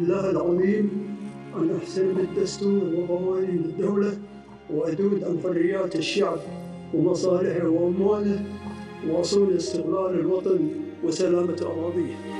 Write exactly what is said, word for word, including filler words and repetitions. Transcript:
الله العظيم أن أحسن الدستور وقوانين الدولة وأدود عن حريات الشعب ومصالحه وأمواله وأصول استقلال الوطن وسلامة أراضيه.